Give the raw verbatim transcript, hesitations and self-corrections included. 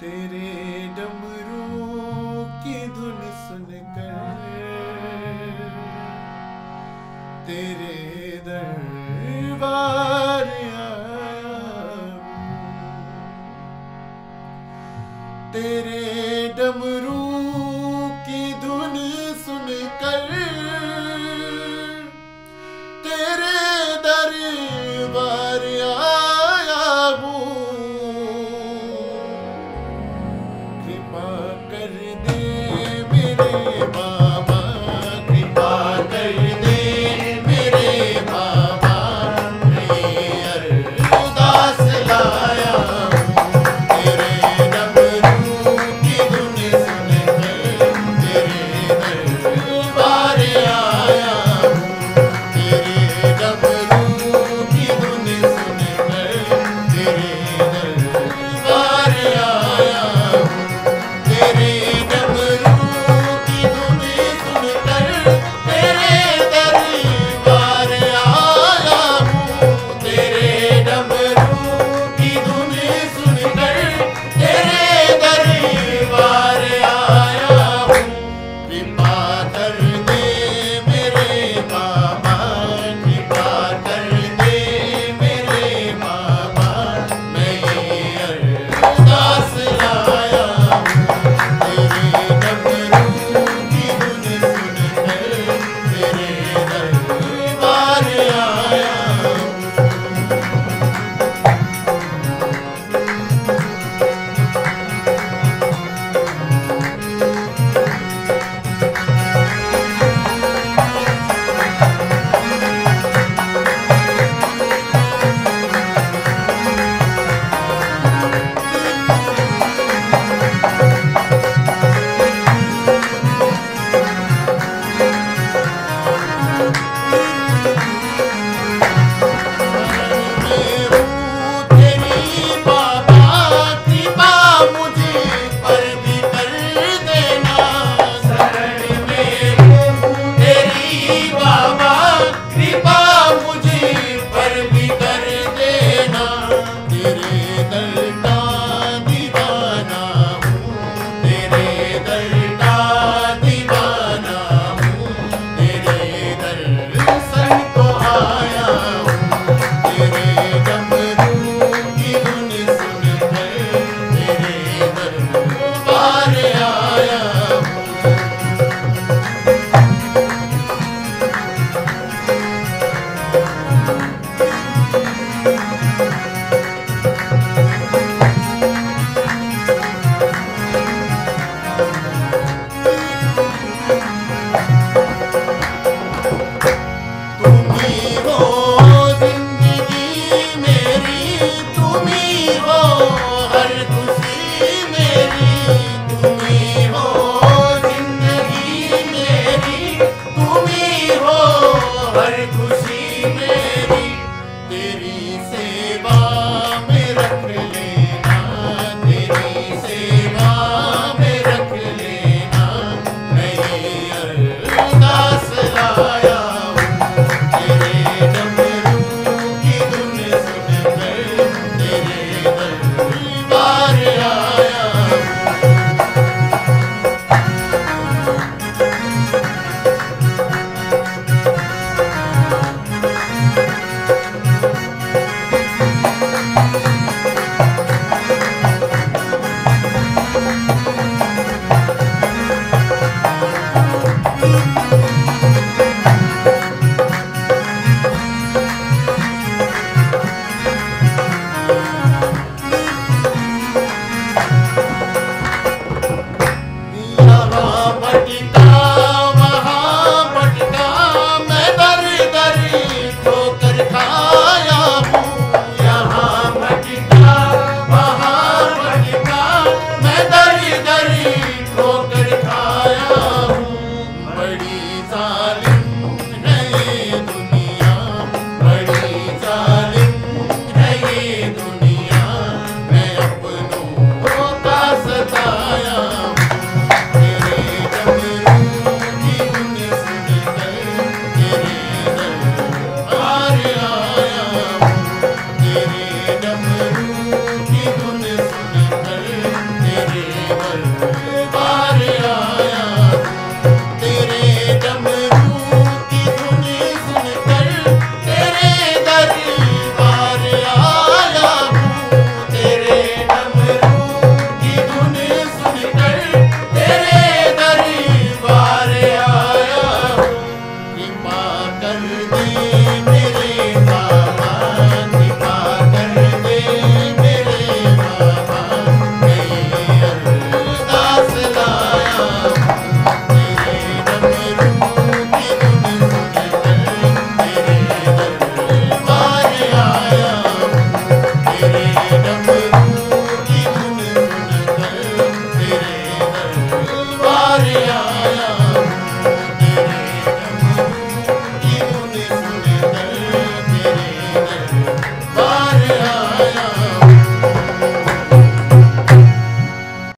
तेरे डमरू की धुन सुनकर तेरे दरबार तेरे डमरू की धुन सुनकर तेरे दरबार आया हूँ। Teri dam يا